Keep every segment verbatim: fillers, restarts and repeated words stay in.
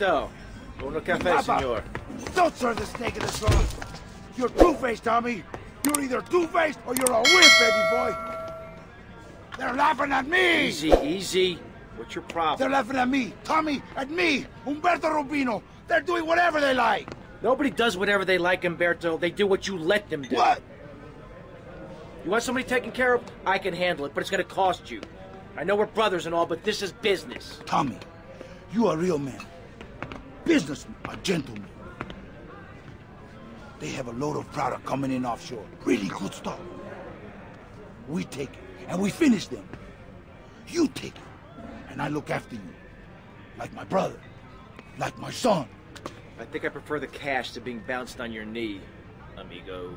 So, uno cafe, senor. Don't serve the snake in the sauce. You're two-faced, Tommy. You're either two-faced or you're a wimp, baby boy. They're laughing at me. Easy, easy. What's your problem? They're laughing at me, Tommy, at me, Umberto Rubino. They're doing whatever they like. Nobody does whatever they like, Umberto. They do what you let them do. What? You want somebody taken care of? I can handle it, but it's going to cost you. I know we're brothers and all, but this is business. Tommy, you are a real man. Businessman, a gentleman. They have a load of product coming in offshore. Really good stuff. We take it, and we finish them. You take it, and I look after you. Like my brother. Like my son. I think I prefer the cash to being bounced on your knee, amigo.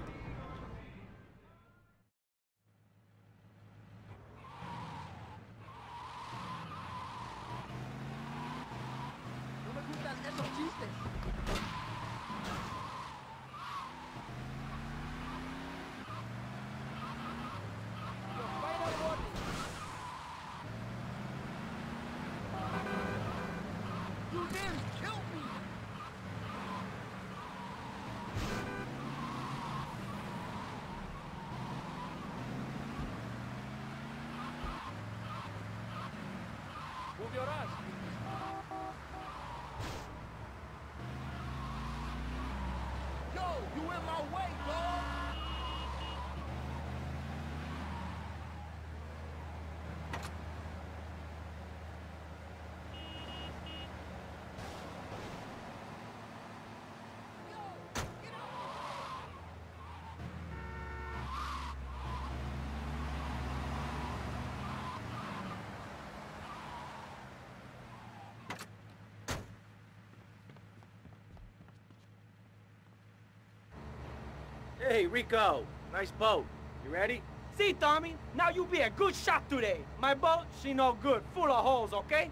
Hey, Rico, nice boat. You ready? See, Tommy, now you be a good shot today. My boat, she no good, full of holes, okay?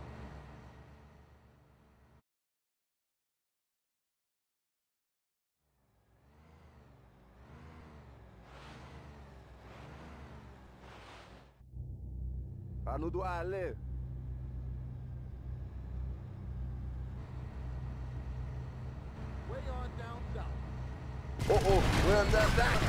Para no doar ali. Way on down south. Oh, oh, we're on that back.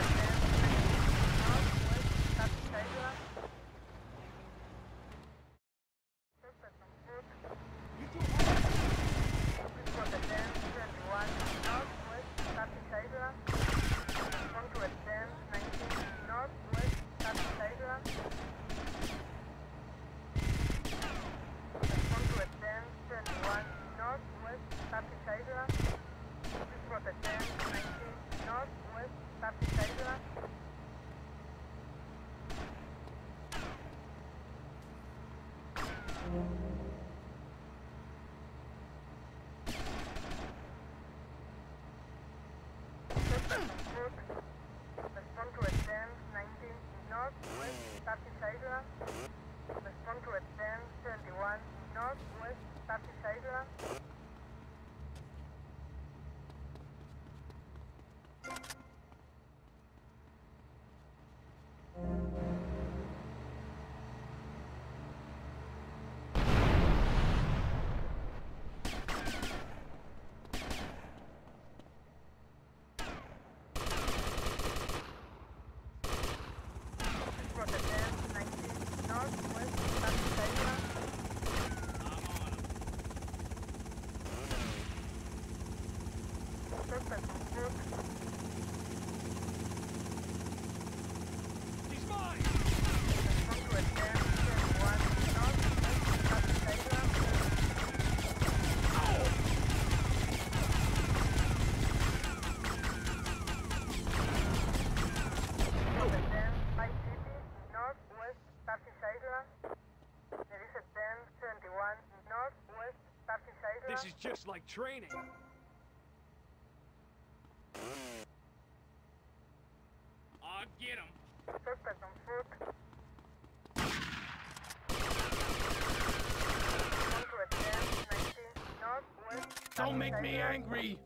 This is just like training. I'll get him. Don't make me angry.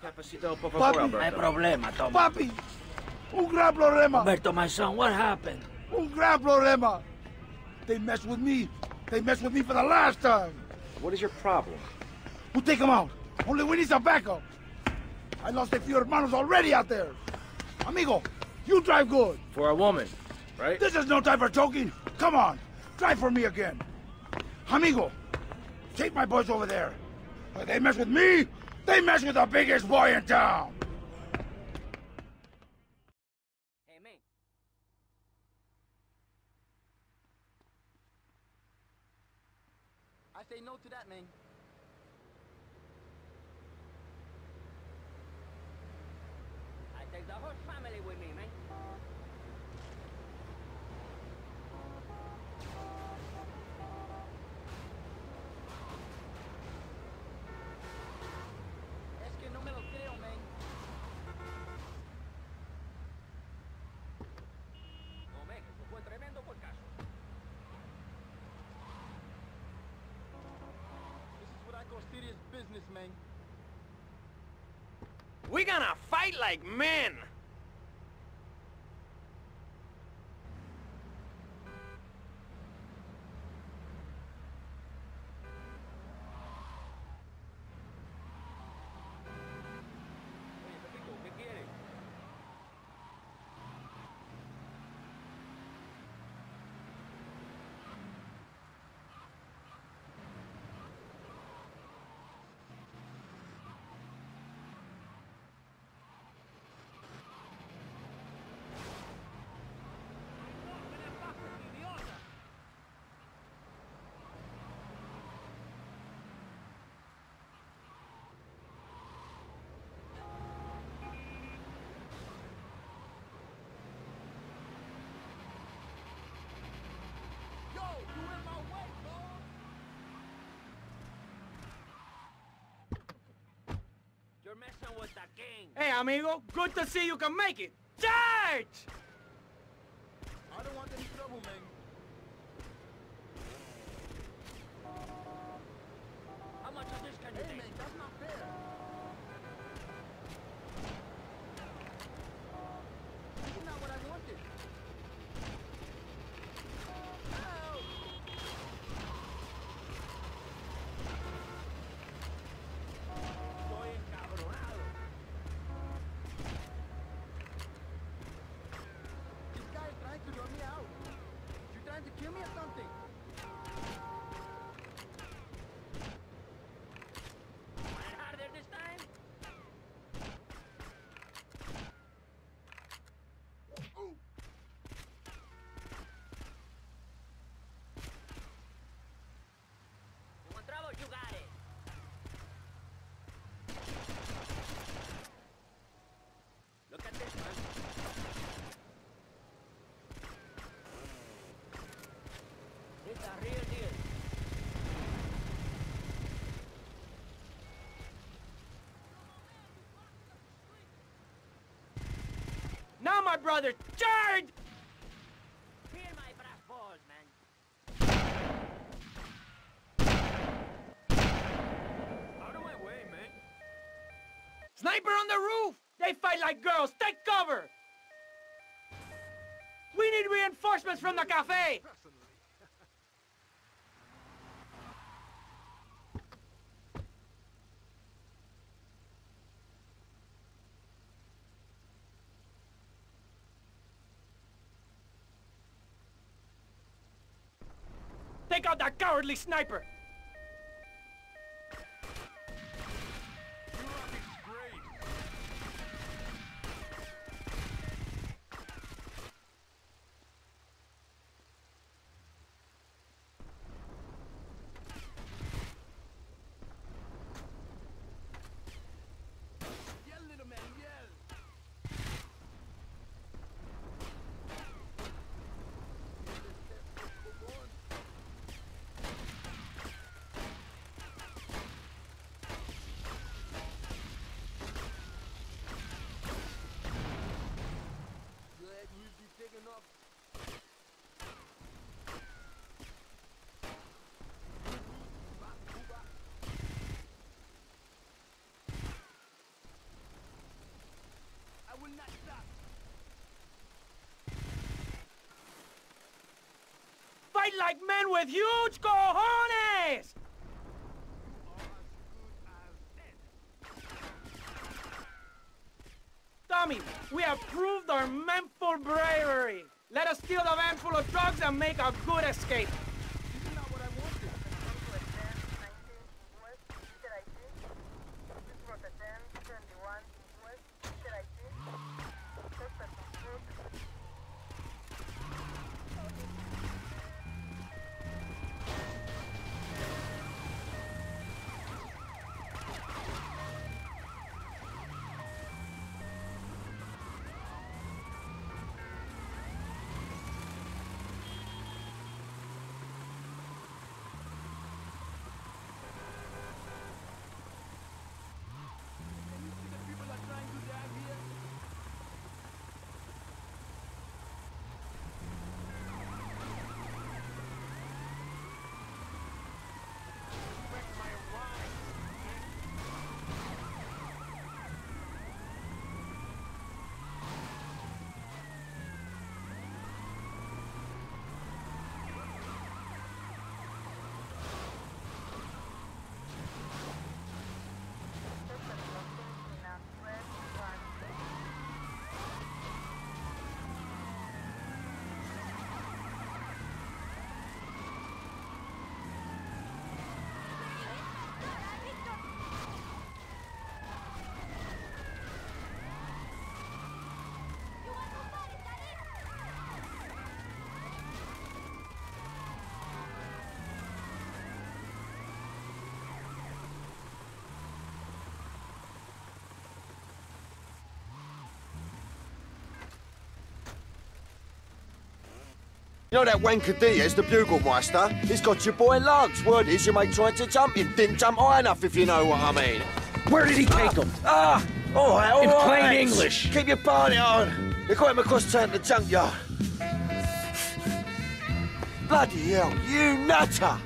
Papi, hay problema, Tommy. Papi, un gran problema. Umberto, my son, what happened? Un gran problema. They messed with me. They messed with me for the last time. What is your problem? We'll take them out. Only we need some backup. I lost a few hermanos already out there. Amigo, you drive good. For a woman, right? This is no time for joking. Come on, drive for me again. Amigo, take my boys over there. When they mess with me, they mess with the biggest boy in town. Say no to that, man. I take the whole family with me, man. Es que no me lo creo, man. Omega, eso fue tremendo por caso. Serious business, man. We're gonna fight like men. Messing with the gang. Hey, amigo, good to see you can make it. Charge! I don't want any trouble, man. How much of this can you take? Hey, man, that's not fair. This is not what I wanted. Now my brother, charge! Hear my brass balls, man. Out of my way, man. Sniper on the roof! They fight like girls, take cover! We need reinforcements from the cafe! Take out that cowardly sniper! like men with huge cojones! Tommy, we have proved our manful bravery. Let us steal the van full of drugs and make a good escape. You know that Wenka Diaz, the Bugle Meister? He's got your boy Lance. Word is, you may try to jump him. Didn't jump high enough, if you know what I mean. Where did he take ah, him? Ah! All right, all In right. plain English. Keep your party on. They got him across town to the junkyard. Bloody hell, you nutter!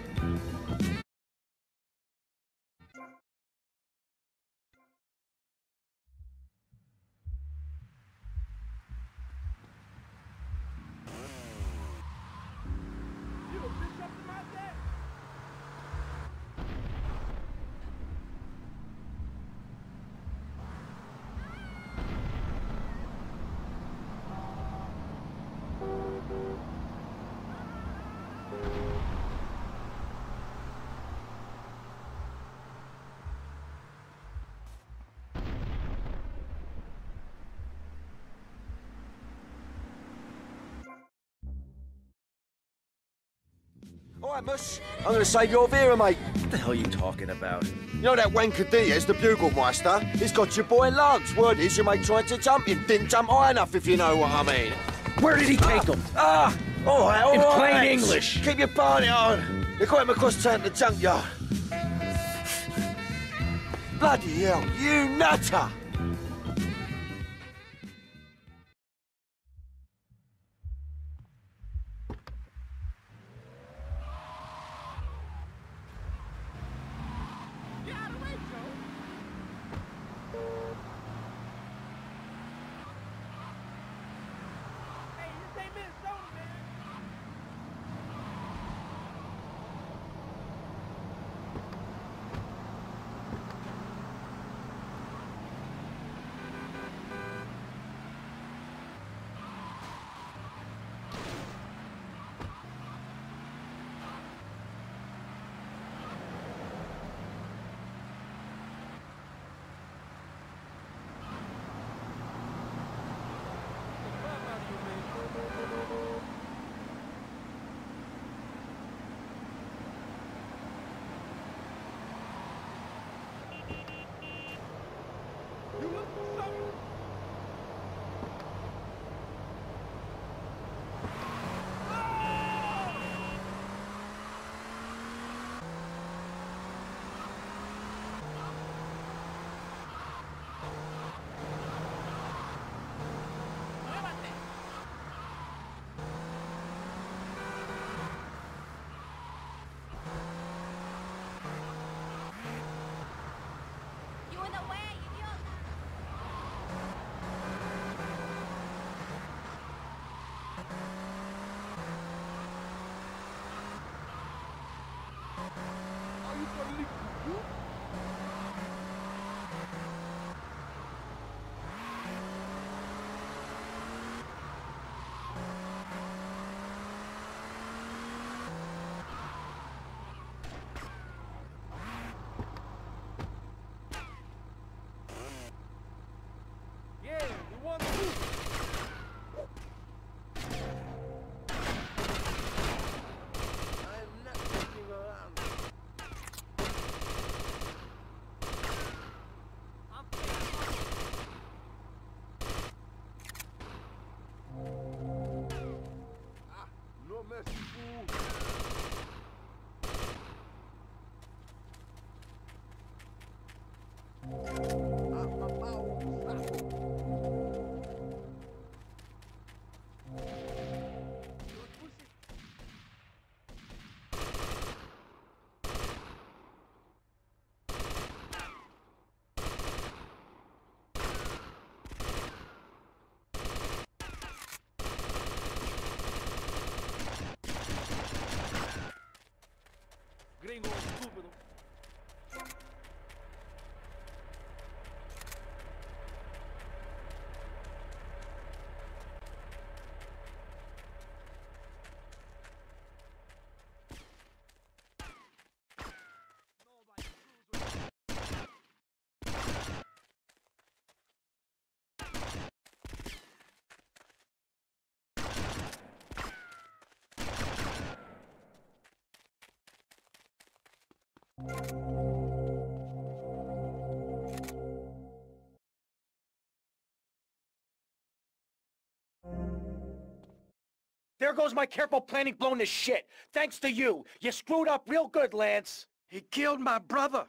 Alright, Mush, I'm going to save you off here, mate. What the hell are you talking about? You know that Wenka Diaz, the Bugle Meister? He's got your boy Lance. Word is, you may try to jump him. Didn't jump high enough, if you know what I mean. Where did he take ah, him? Ah! All right, all In right. plain English. Keep your party on. They got him across town to the junkyard. Bloody hell, you nutter! There goes my careful planning blown to shit. Thanks to you. You screwed up real good, Lance. He killed my brother.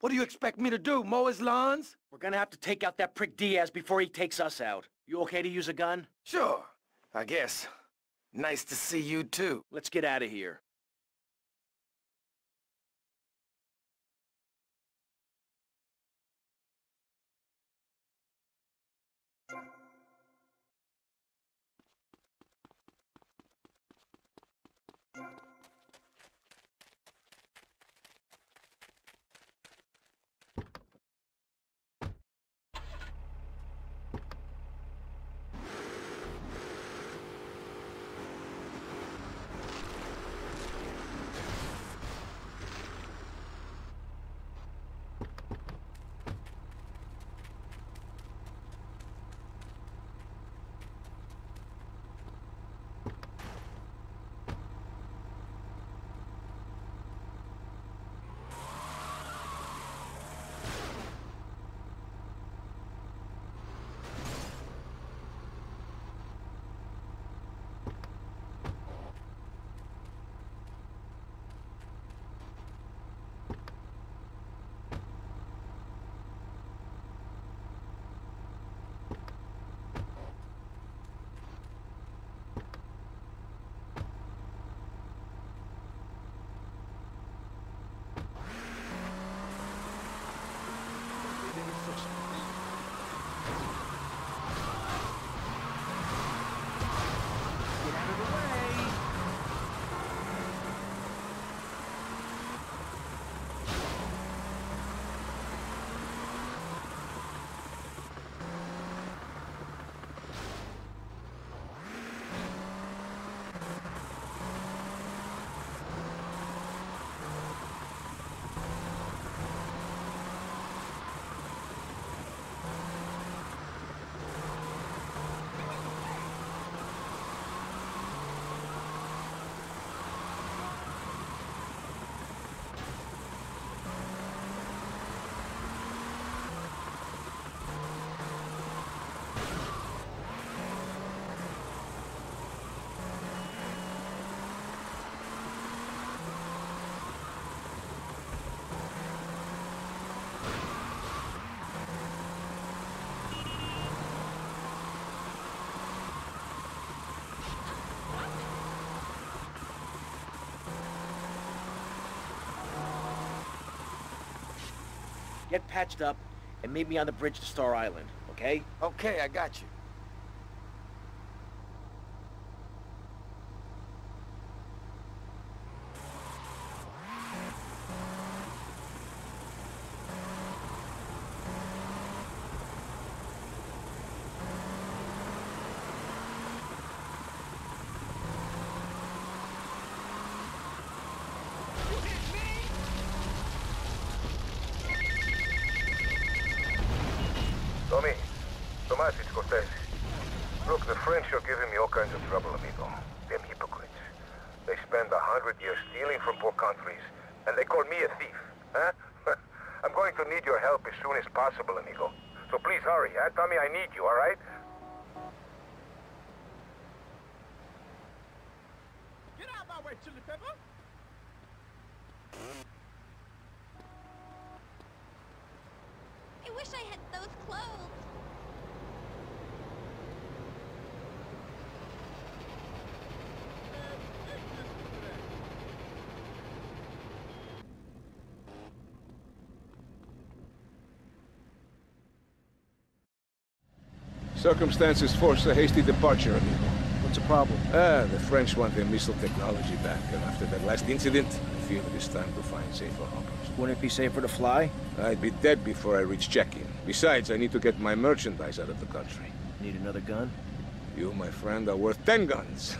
What do you expect me to do, mow his lawns? We're gonna have to take out that prick Diaz before he takes us out. You okay to use a gun? Sure, I guess. Nice to see you too. Let's get out of here. Get patched up and meet me on the bridge to Star Island, okay? Okay, I got you. Look, the French are giving me all kinds of trouble, amigo. Them hypocrites. They spend a hundred years stealing from poor countries, and they call me a thief, huh? I'm going to need your help as soon as possible, amigo. So please hurry, huh? Tommy, I need you, all right? Get out of my way, Chili Pepper! I wish I had those clothes. Circumstances forced a hasty departure, amigo. What's the problem? Ah, the French want their missile technology back, and after that last incident, I feel it is time to find safer homes. Wouldn't it be safer to fly? I'd be dead before I reach check-in. Besides, I need to get my merchandise out of the country. Need another gun? You, my friend, are worth ten guns.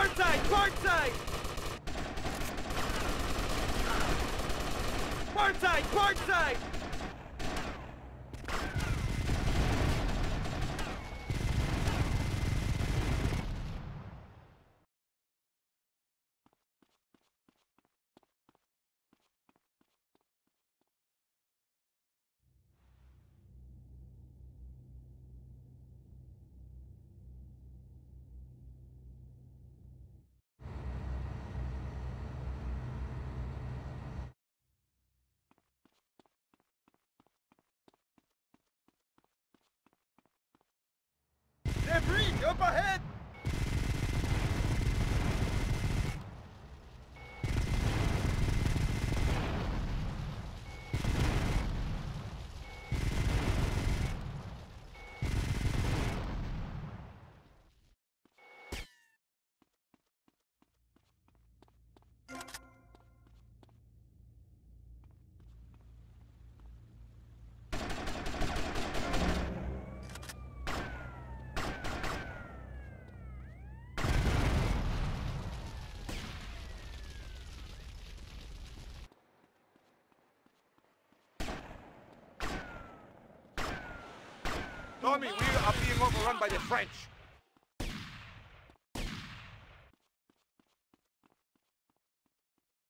Port side! Port side! Port side! Port side! Avery, up ahead! Tommy, we are being overrun by the French.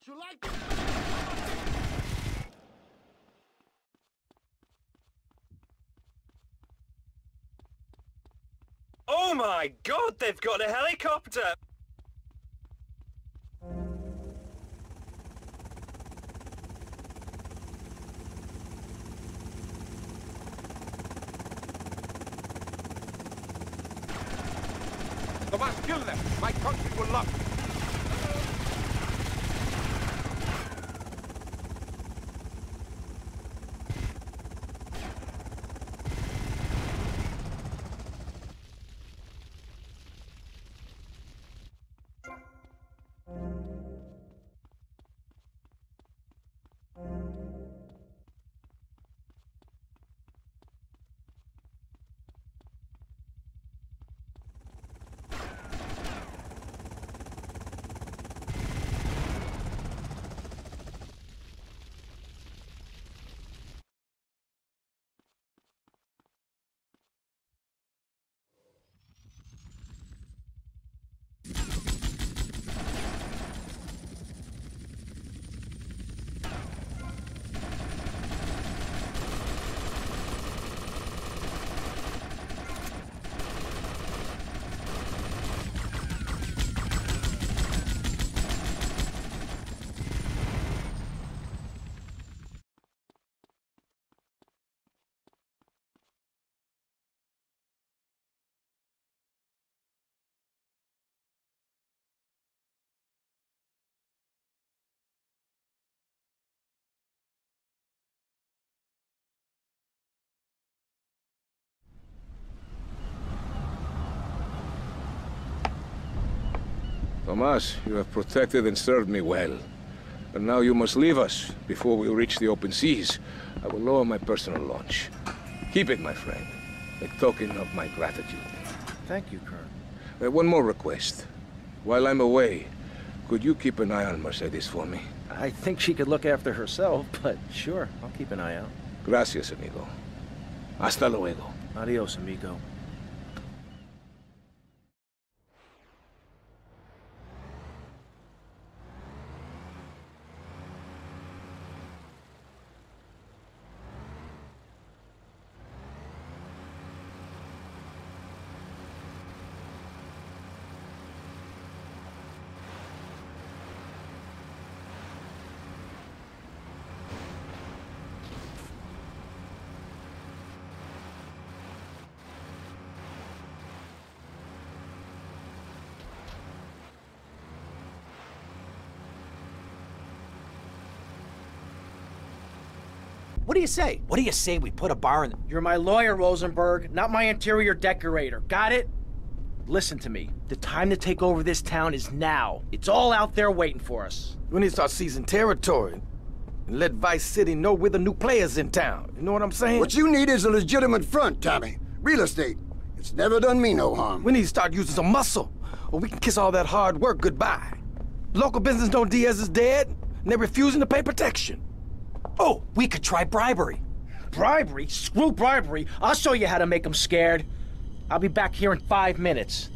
You like it? Oh my God, they've got a helicopter! You must kill them! My country will love you! Thomas, you have protected and served me well. But now you must leave us before we reach the open seas. I will lower my personal launch. Keep it, my friend, a token of my gratitude. Thank you, Kurt. Uh, one more request. While I'm away, could you keep an eye on Mercedes for me? I think she could look after herself, but sure, I'll keep an eye out. Gracias, amigo. Hasta luego. Adios, amigo. What do you say? What do you say we put a bar in the... You're my lawyer, Rosenberg, not my interior decorator. Got it? Listen to me. The time to take over this town is now. It's all out there waiting for us. We need to start seizing territory and let Vice City know we're the new players in town. You know what I'm saying? What you need is a legitimate front, Tommy. Real estate. It's never done me no harm. We need to start using some muscle, or we can kiss all that hard work goodbye. Local business know Diaz is dead, and they're refusing to pay protection. Oh, we could try bribery. Bribery? Screw bribery. I'll show you how to make them scared. I'll be back here in five minutes.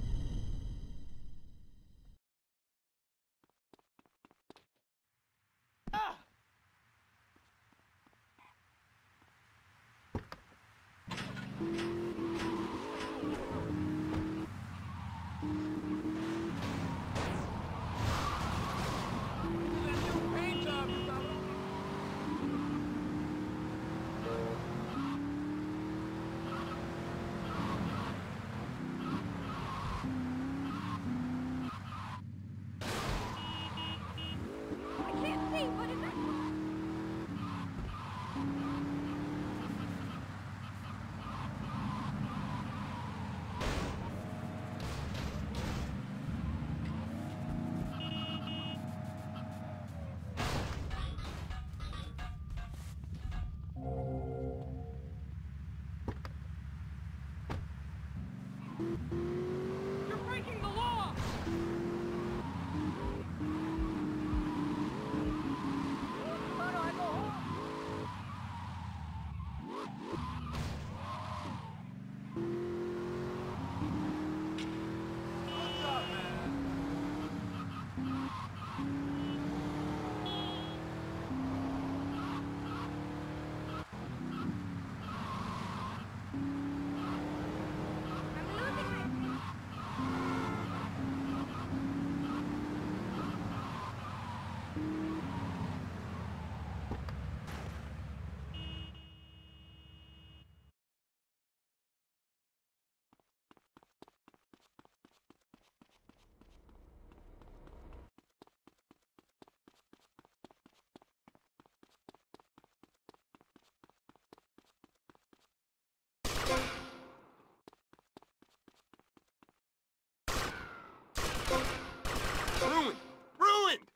Ruined! Ruined! These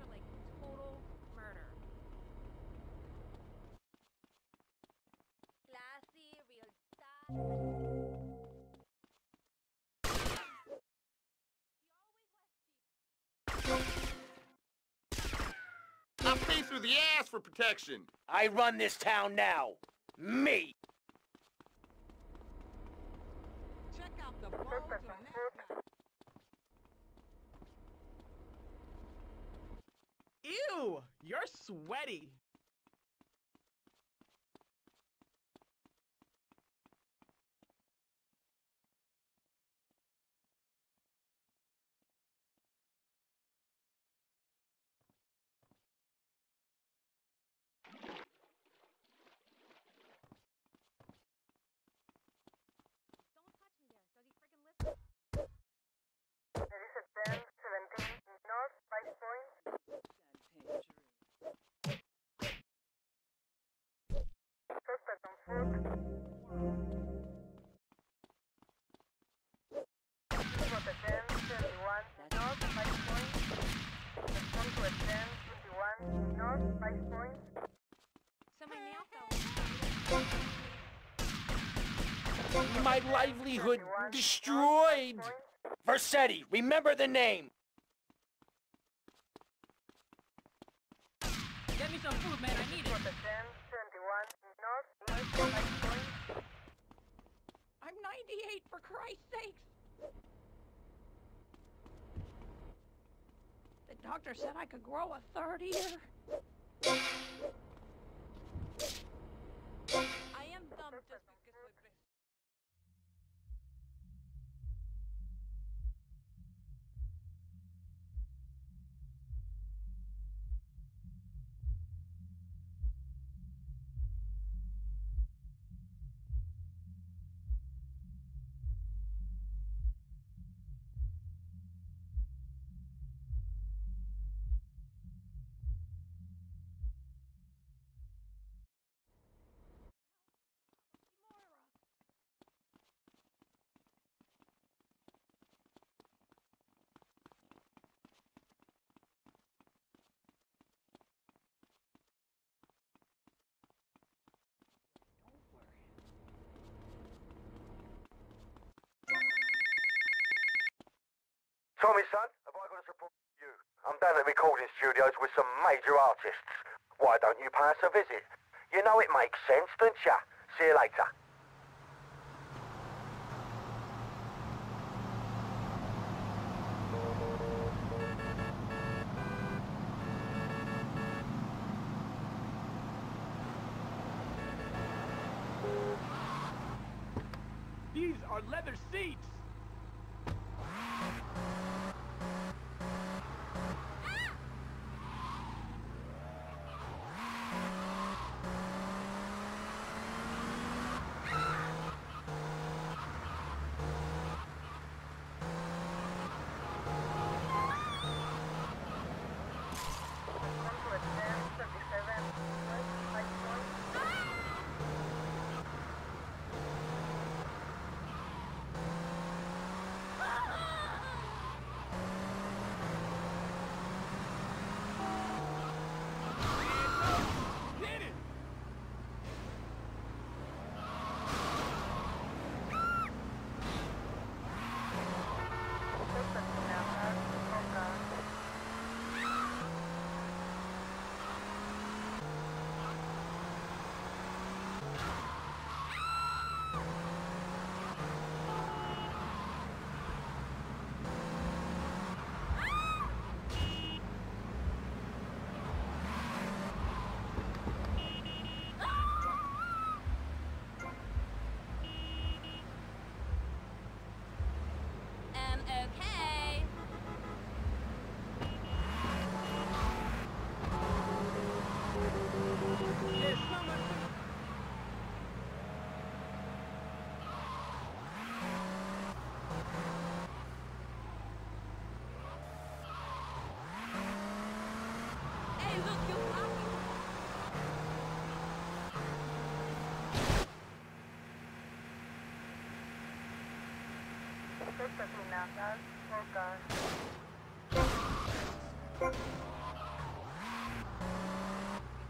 are like total murder. Classy, real style. I'll pay through the ass for protection. I run this town now. Me! Ew, you're sweaty. My livelihood destroyed! Versetti, remember the name! Get me some food, man, I need it! I'm ninety-eight, for Christ's sake! The doctor said I could grow a third ear. I am dumb just because we've been... Tommy, son, have I got a surprise for you? I'm down at recording studios with some major artists. Why don't you pay us a visit? You know it makes sense, don't ya? See you later. These are leather seats!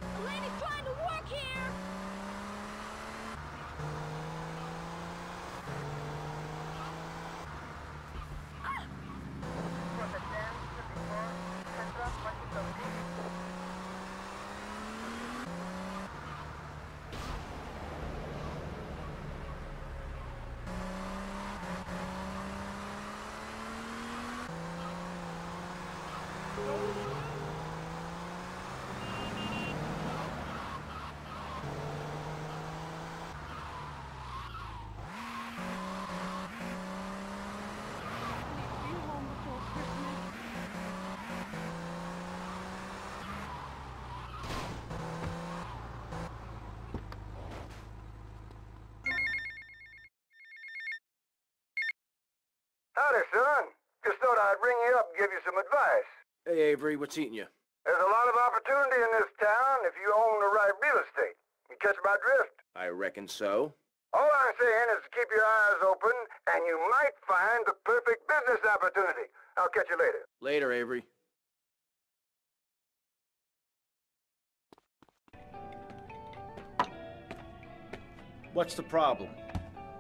A lady's trying to work here! Howdy, son. Just thought I'd ring you up and give you some advice. Hey, Avery, what's eating you? There's a lot of opportunity in this town if you own the right real estate. You catch my drift? I reckon so. All I'm saying is to keep your eyes open, and you might find the perfect business opportunity. I'll catch you later. Later, Avery. What's the problem?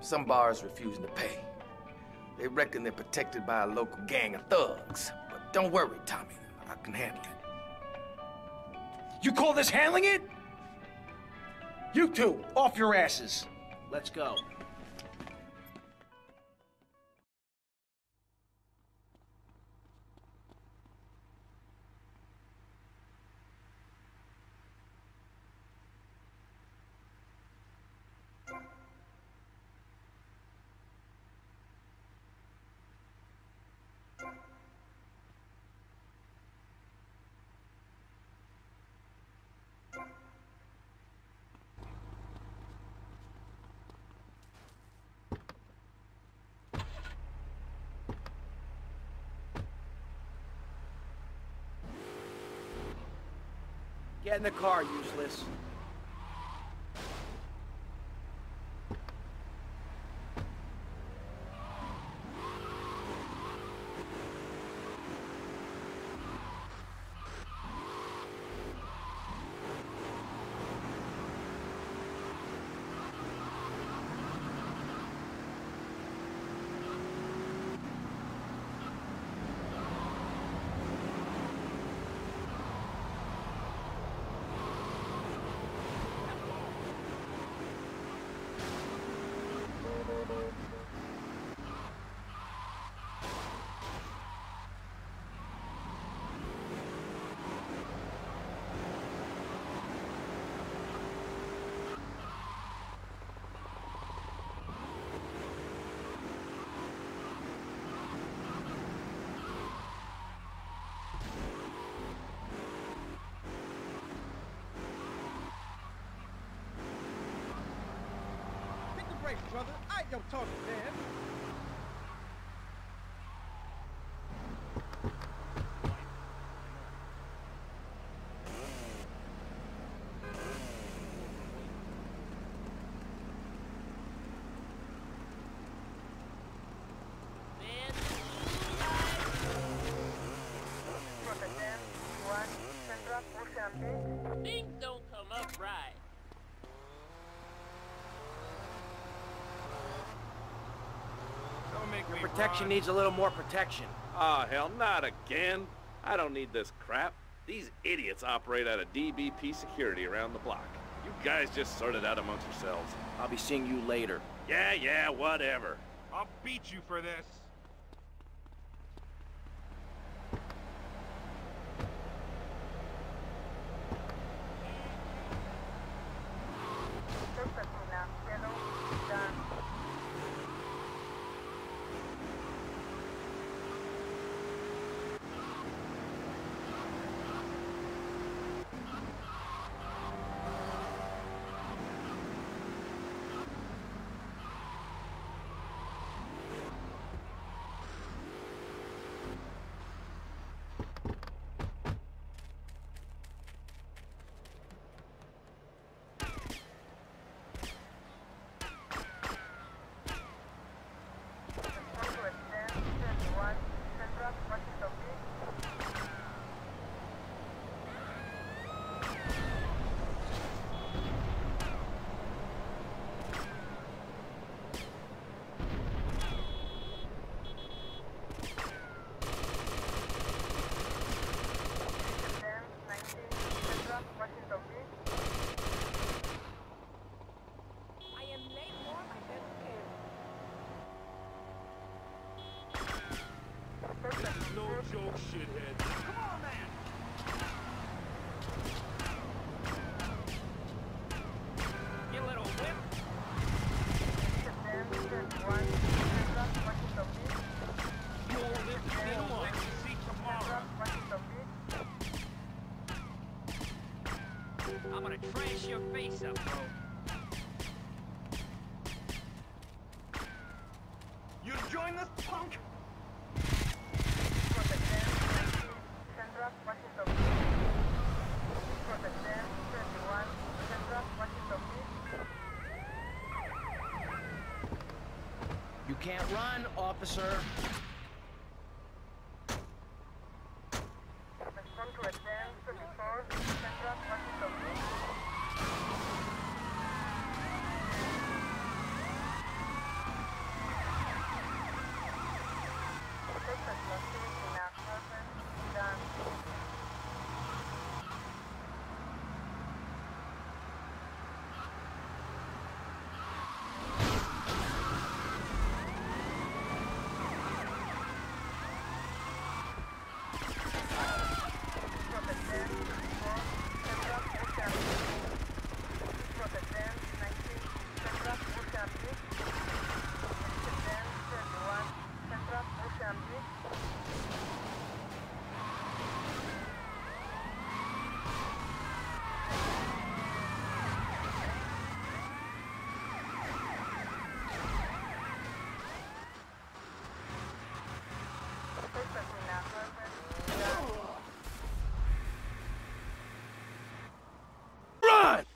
Some bars refusing to pay. They reckon they're protected by a local gang of thugs. But don't worry, Tommy. I can handle it. You call this handling it? You two, off your asses. Let's go. Get in the car, useless. grace, brother. I ain't your target, man. Your protection needs a little more protection. Ah, oh, hell, not again. I don't need this crap. These idiots operate out of D B P security around the block. You guys just sort it out amongst yourselves. I'll be seeing you later. Yeah, yeah, whatever. I'll beat you for this. Trash your face up, bro. You join this punk? You can't run, officer.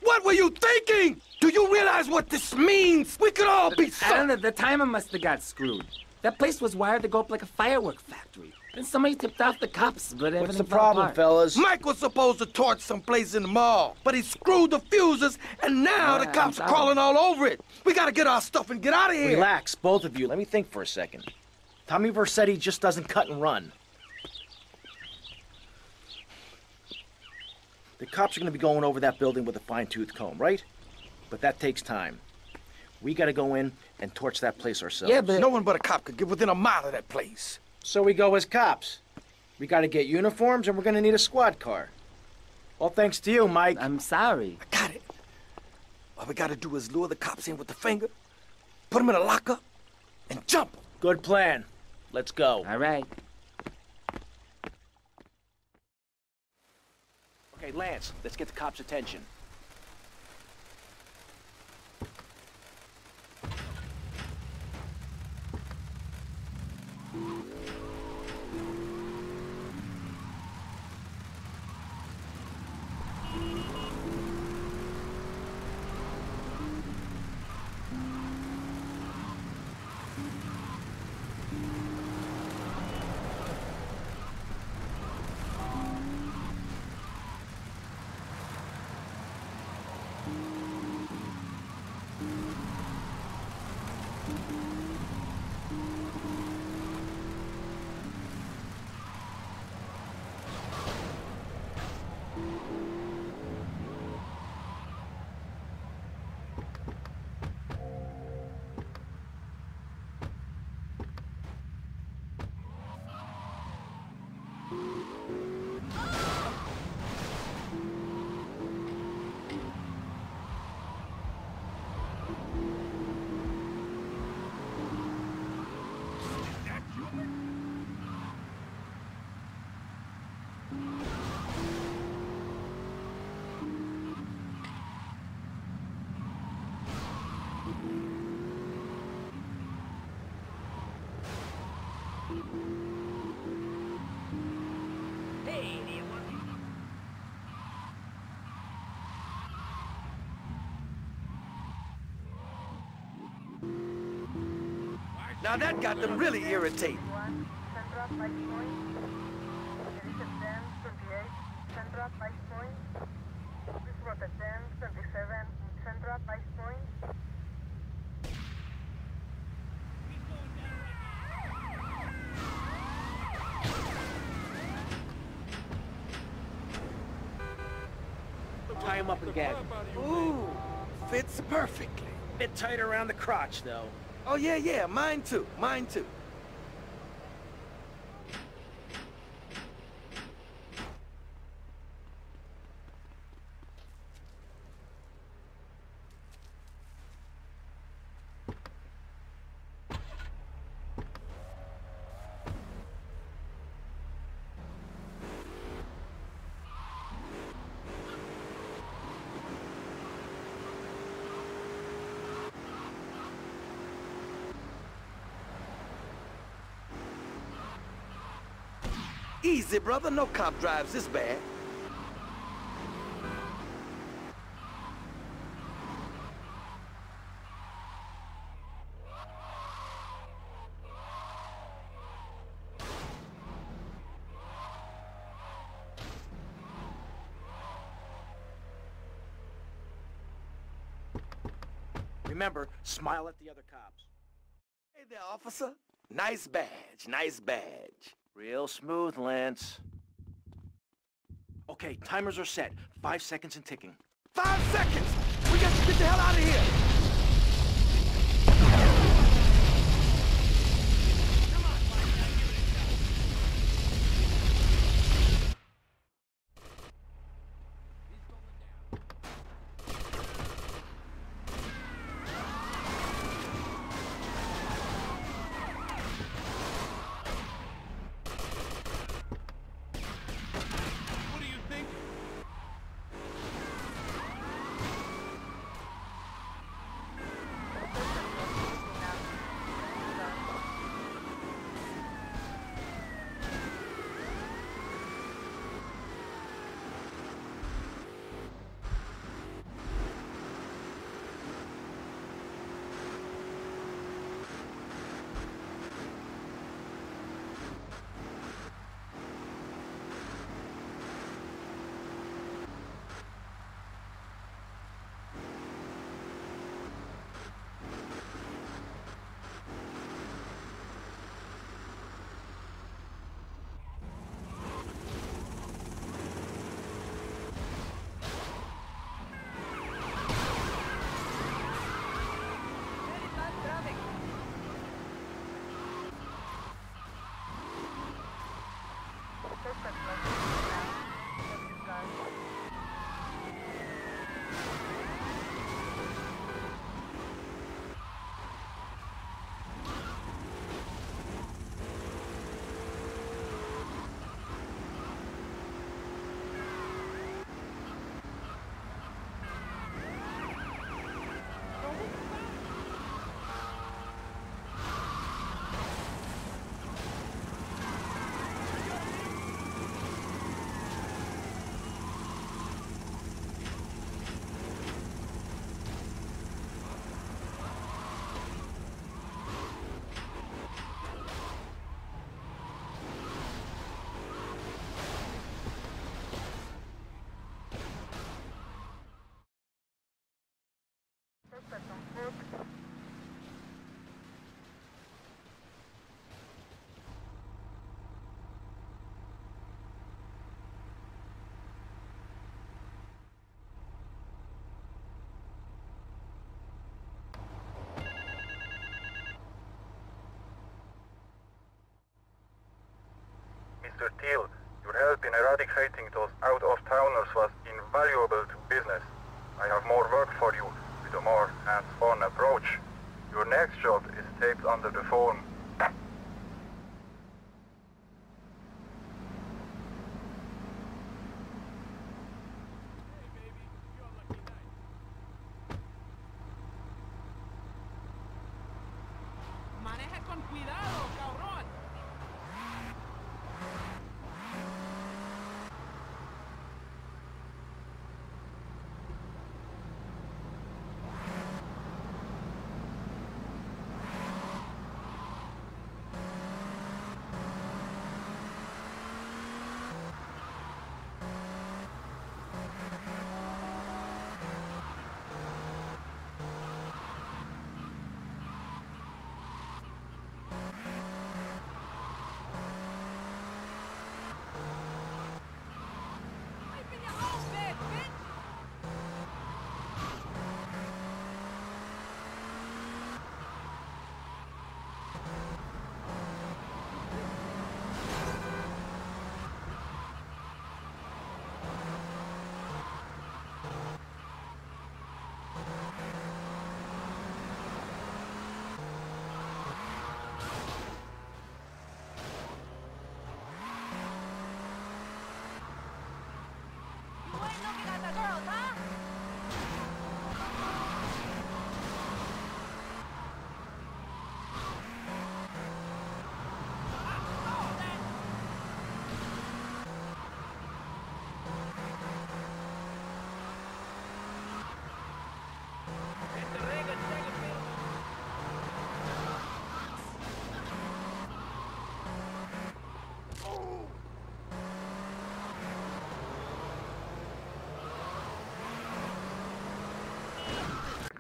What were you thinking? Do you realize what this means? We could all be so- I don't know, the timer must have got screwed. That place was wired to go up like a firework factory. Then somebody tipped off the cops, but everything What's the problem, apart. fellas? Mike was supposed to torch someplace in the mall, but he screwed the fuses, and now yeah, the cops are crawling all over it. We gotta get our stuff and get out of here. Relax, both of you. Let me think for a second. Tommy Versetti just doesn't cut and run. The cops are going to be going over that building with a fine-tooth comb, right? But that takes time. We got to go in and torch that place ourselves. Yeah, but... No one but a cop could get within a mile of that place. So we go as cops. We got to get uniforms, and we're going to need a squad car. All thanks to you, Mike. I'm sorry. I got it. All we got to do is lure the cops in with the finger, put them in a lockup, and jump. Good plan. Let's go. All right. Hey, Lance, let's get the cops' attention. Now that got them really irritated. Tie him up and gag him. Ooh, fits perfectly. Bit tight around the crotch, though. Oh, yeah, yeah, mine too, mine too. Easy, brother. No cop drives this bad. Remember, smile at the other cops. Hey there, officer. Nice badge, nice badge. Real smooth, Lance. Okay, timers are set. Five seconds and ticking. Five seconds! We got to get the hell out of here! Mister Thiel, your help in eradicating those out-of-towners was invaluable to business. I have more work for you, with a more hands-on approach. Your next job is taped under the phone.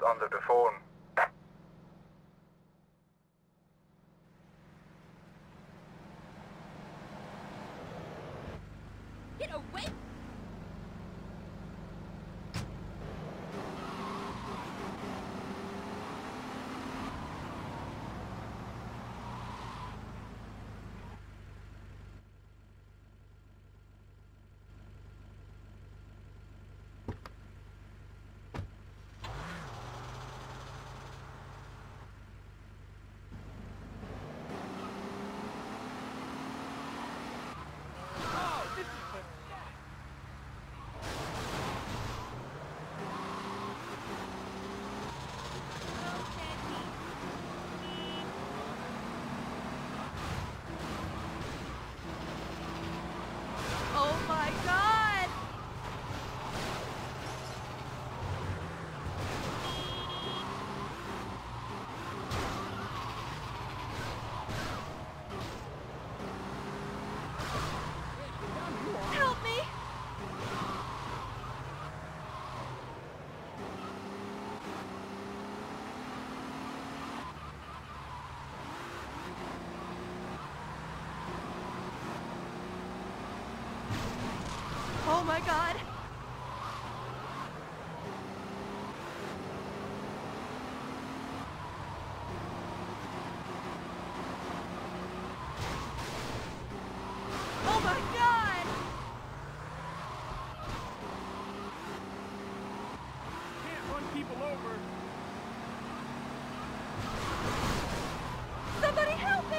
under the phone. Get away! Oh my God! Oh my God! Can't run people over. Somebody help me!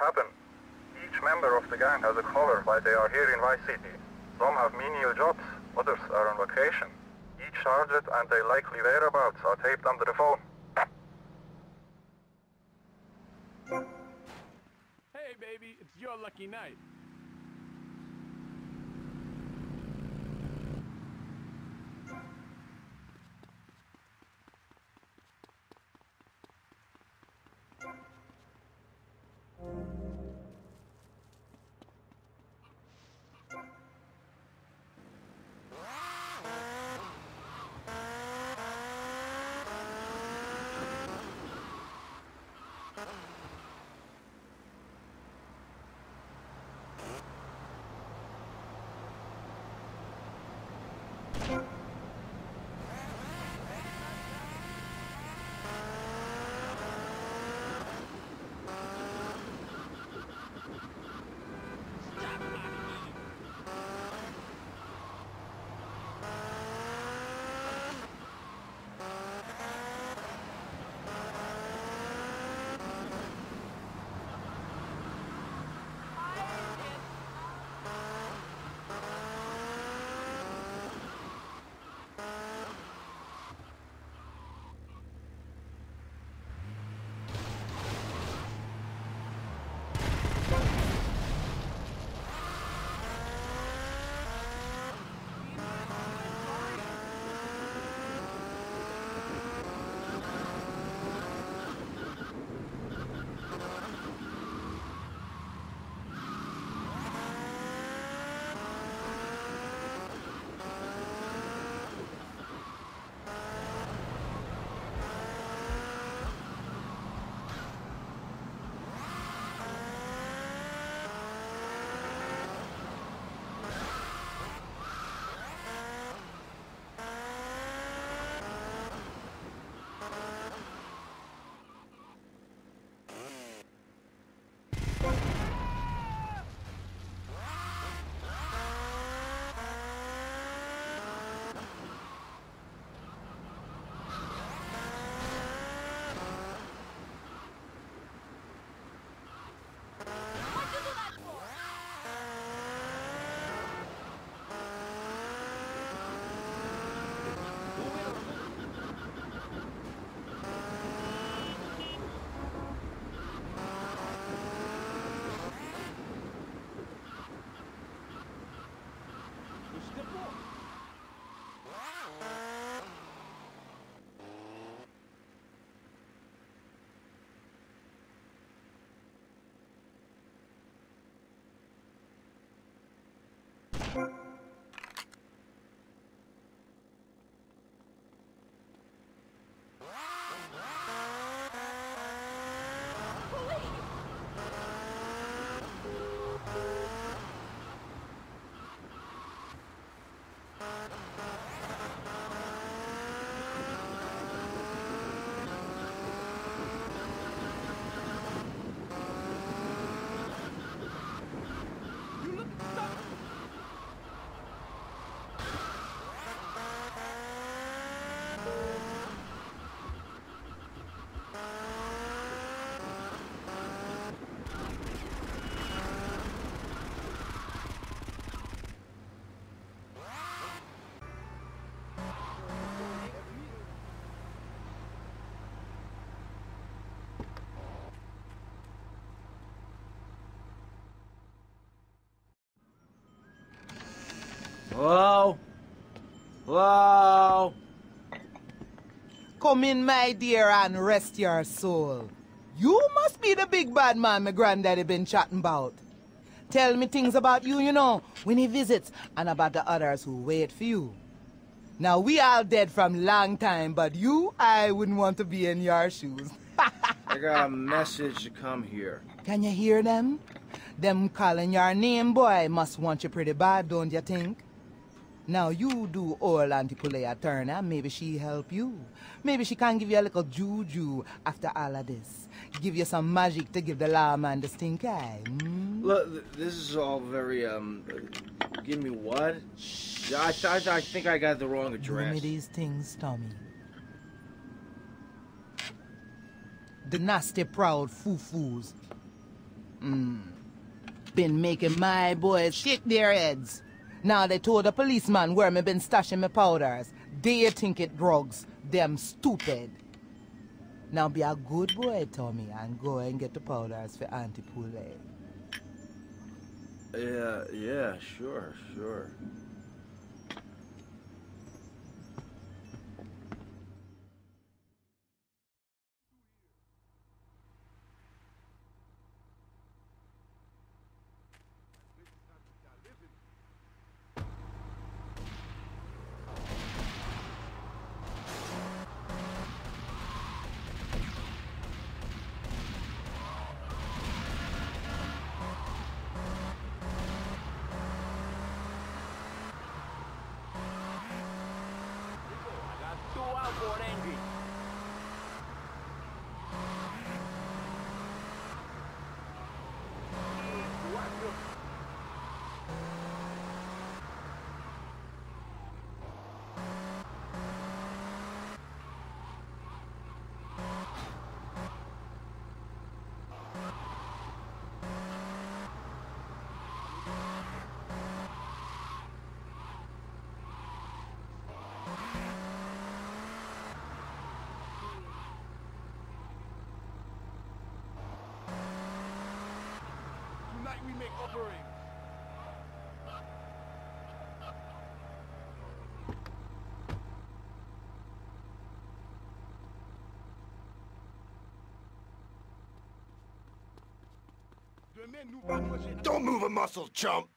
Happen. Each member of the gang has a color while they are here in Vice City. Some have menial jobs, others are on vacation. Each target and their likely whereabouts are taped under the phone. Hey baby, it's your lucky night. Wow. Come in, my dear, and rest your soul. You must be the big bad man my granddaddy been chatting about. Tell me things about you, you know, when he visits, and about the others who wait for you. Now, we all dead from long time, but you, I wouldn't want to be in your shoes. I got a message to come here. Can you hear them? Them calling your name, boy, must want you pretty bad, don't you think? Now, you do old Auntie Poulet a turn, and maybe she help you. Maybe she can give you a little juju after all of this. Give you some magic to give the lawman the stink eye. Mm? Look, this is all very, um... give me what? Shh. I, I, I think I got the wrong address. Give me these things, Tommy. The nasty, proud foo-foos. Mm. Been making my boys shake their heads. Now they told the policeman where me been stashing my powders. They think it drugs. Them stupid. Now be a good boy, Tommy, and go and get the powders for Auntie Poulet. Yeah, yeah, sure, sure. We make offering. Don't move a muscle, chump.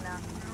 Thank you.